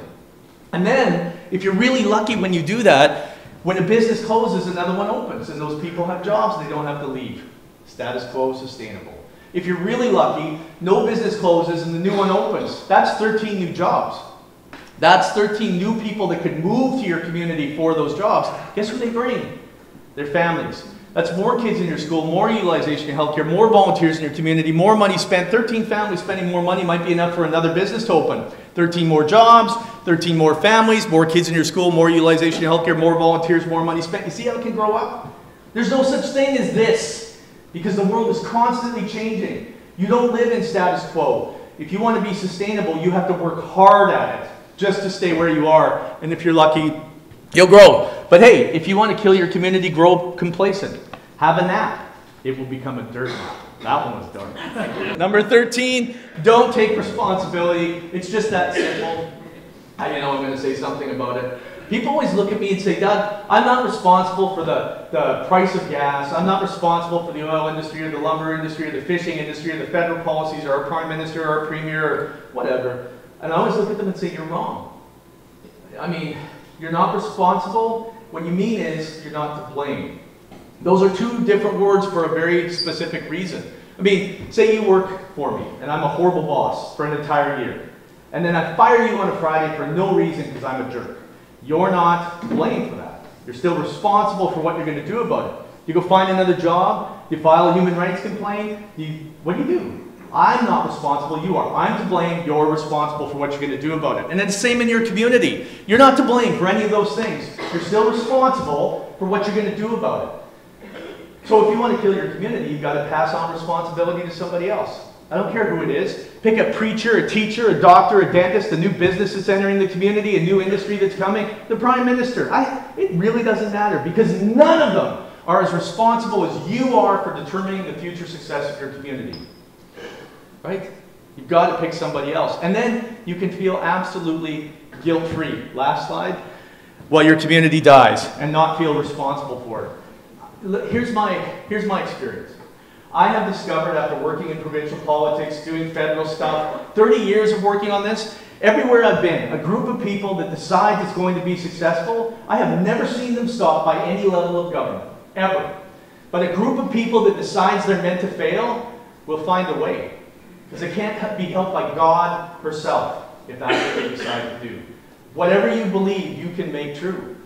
And then, if you're really lucky when you do that, when a business closes, another one opens, and those people have jobs, they don't have to leave. Status quo, sustainable. If you're really lucky, no business closes and the new one opens. That's 13 new jobs. That's 13 new people that could move to your community for those jobs. Guess what they bring? Their families. That's more kids in your school, more utilization in healthcare, more volunteers in your community, more money spent. 13 families spending more money might be enough for another business to open. 13 more jobs, 13 more families, more kids in your school, more utilization in healthcare, more volunteers, more money spent. You see how it can grow up? There's no such thing as this because the world is constantly changing. You don't live in status quo. If you want to be sustainable, you have to work hard at it just to stay where you are. And if you're lucky, you'll grow. But hey, if you want to kill your community, grow complacent. Have a nap. It will become a dirt nap. That one was dark. Number 13, don't take responsibility. It's just that simple. I know I'm going to say something about it. People always look at me and say, Doug, I'm not responsible for the price of gas. I'm not responsible for the oil industry or the lumber industry or the fishing industry or the federal policies or our prime minister or our premier or whatever. And I always look at them and say, you're wrong. I mean, you're not responsible. What you mean is you're not to blame. Those are two different words for a very specific reason. I mean, say you work for me and I'm a horrible boss for an entire year. And then I fire you on a Friday for no reason because I'm a jerk. You're not to blame for that. You're still responsible for what you're going to do about it. You go find another job, you file a human rights complaint, what do you do? I'm not responsible, you are. I'm to blame, you're responsible for what you're going to do about it. And then same in your community. You're not to blame for any of those things. You're still responsible for what you're going to do about it. So if you want to kill your community, you've got to pass on responsibility to somebody else. I don't care who it is. Pick a preacher, a teacher, a doctor, a dentist, a new business that's entering the community, a new industry that's coming, the prime minister. It really doesn't matter because none of them are as responsible as you are for determining the future success of your community. Right? You've got to pick somebody else. And then you can feel absolutely guilt-free. Last slide. Well, your community dies and not feel responsible for it. Here's my experience. I have discovered after working in provincial politics, doing federal stuff, 30 years of working on this, everywhere I've been, a group of people that decides it's going to be successful, I have never seen them stopped by any level of government, ever. But a group of people that decides they're meant to fail will find a way. Because it can't be helped by God herself if that's what you decide to do. Whatever you believe, you can make true.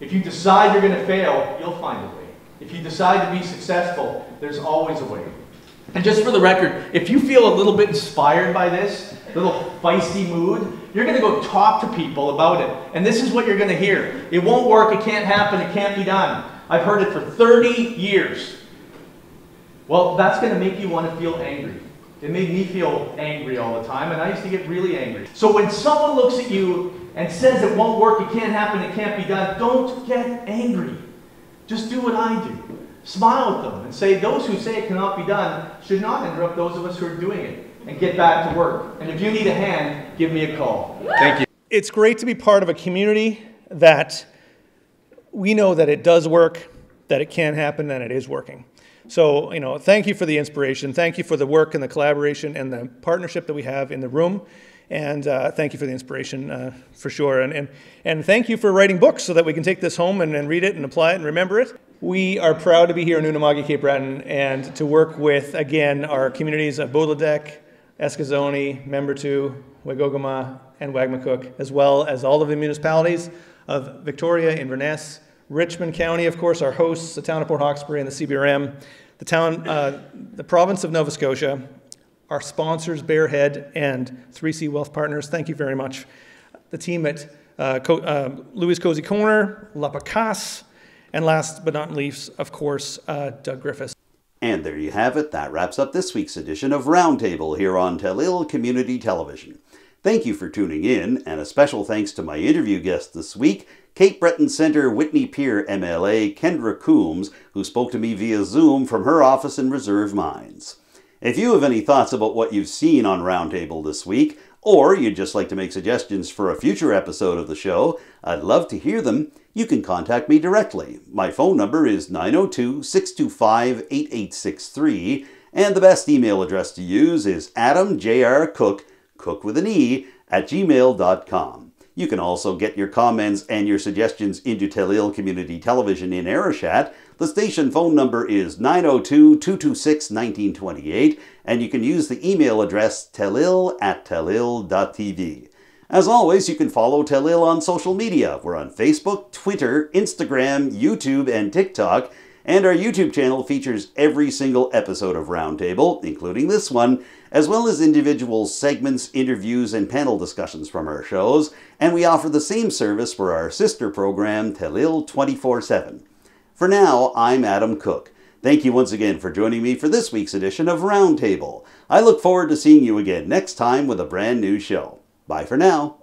If you decide you're going to fail, you'll find a way. If you decide to be successful, there's always a way. And just for the record, if you feel a little bit inspired by this, little feisty mood, you're going to go talk to people about it. And this is what you're going to hear. It won't work, it can't happen, it can't be done. I've heard it for 30 years. Well, that's going to make you want to feel angry. It made me feel angry all the time, and I used to get really angry. So when someone looks at you and says it won't work, it can't happen, it can't be done, don't get angry. Just do what I do. Smile at them and say, those who say it cannot be done should not interrupt those of us who are doing it, and get back to work. And if you need a hand, give me a call. Thank you. It's great to be part of a community that we know that it does work, that it can happen, and it is working. So, you know, thank you for the inspiration. Thank you for the work and the collaboration and the partnership that we have in the room. And thank you for the inspiration, for sure. And thank you for writing books so that we can take this home and read it and apply it and remember it. We are proud to be here in Unama'ki, Cape Breton, and to work with, again, our communities of Potlotek, Eskasoni, Membertou, We'koqma'q, and Wagmatcook, as well as all of the municipalities of Victoria, Inverness, Richmond County, of course, our hosts, the town of Port Hawkesbury and the CBRM, the province of Nova Scotia, our sponsors, Bearhead and 3C Wealth Partners, thank you very much. The team at Louis Cozy Corner, La Picasse, and last but not least, of course, Doug Griffiths. And there you have it. That wraps up this week's edition of Roundtable here on Telile Community Television. Thank you for tuning in, and a special thanks to my interview guest this week, Cape Breton Centre-Whitney Pier MLA Kendra Coombes, who spoke to me via Zoom from her office in Reserve Mines. If you have any thoughts about what you've seen on Roundtable this week, or you'd just like to make suggestions for a future episode of the show, I'd love to hear them. You can contact me directly. My phone number is 902-625-8863, and the best email address to use is adamjrcook, cook with an E, @gmail.com. You can also get your comments and your suggestions into Telile Community Television in Aerochat. The station phone number is 902-226-1928, and you can use the email address telile@telile.tv. As always, you can follow Telile on social media. We're on Facebook, Twitter, Instagram, YouTube, and TikTok, and our YouTube channel features every single episode of Roundtable, including this one, as well as individual segments, interviews, and panel discussions from our shows, and we offer the same service for our sister program, Telile 24/7. For now, I'm Adam Cook. Thank you once again for joining me for this week's edition of Roundtable. I look forward to seeing you again next time with a brand new show. Bye for now.